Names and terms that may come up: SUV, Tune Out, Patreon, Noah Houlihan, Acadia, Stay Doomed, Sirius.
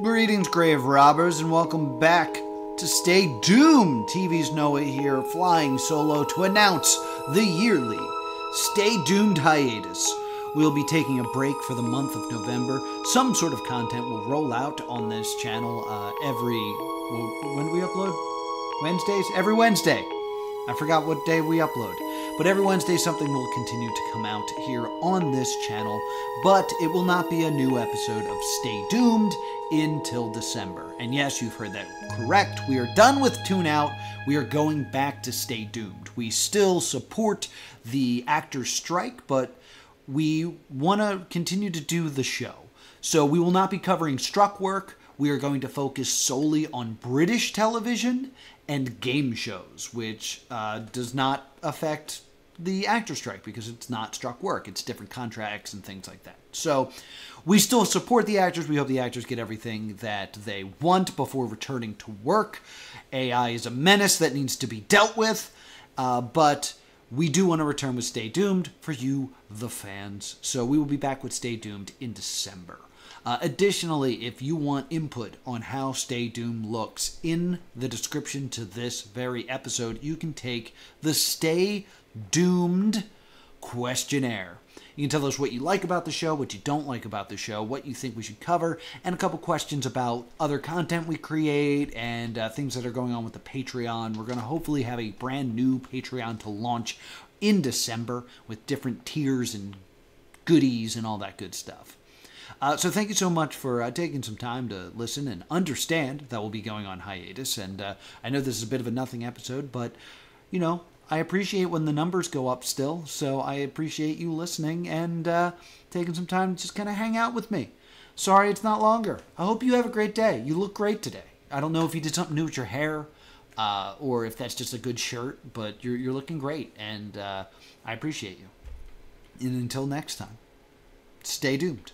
Greetings, grave robbers, and welcome back to Stay Doomed. TV's Noah here, flying solo to announce the yearly Stay Doomed hiatus. We'll be taking a break for the month of November. Some sort of content will roll out on this channel when do we upload? Wednesdays? Every Wednesday. I forgot what day we upload. But every Wednesday, something will continue to come out here on this channel, but it will not be a new episode of Stay Doomed until December. And yes, you've heard that correct. We are done with Tune Out. We are going back to Stay Doomed. We still support the actors' strike, but we want to continue to do the show. So we will not be covering struck work. We are going to focus solely on British television and game shows, which does not affect the actor strike because it's not struck work. It's different contracts and things like that. So we still support the actors. We hope the actors get everything that they want before returning to work. AI is a menace that needs to be dealt with, but we do want to return with Stay Doomed for you, the fans. So we will be back with Stay Doomed in December. Additionally, if you want input on how Stay Doomed looks, in the description to this very episode, you can take the Stay Doomed questionnaire. You can tell us what you like about the show, what you don't like about the show, what you think we should cover, and a couple questions about other content we create and things that are going on with the Patreon. We're going to hopefully have a brand new Patreon to launch in December with different tiers and goodies and all that good stuff. So thank you so much for taking some time to listen and understand that we'll be going on hiatus. And I know this is a bit of a nothing episode, but, you know, I appreciate when the numbers go up still. So I appreciate you listening and taking some time to just kind of hang out with me. Sorry it's not longer. I hope you have a great day. You look great today. I don't know if you did something new with your hair or if that's just a good shirt, but you're looking great. And I appreciate you. And until next time, stay doomed.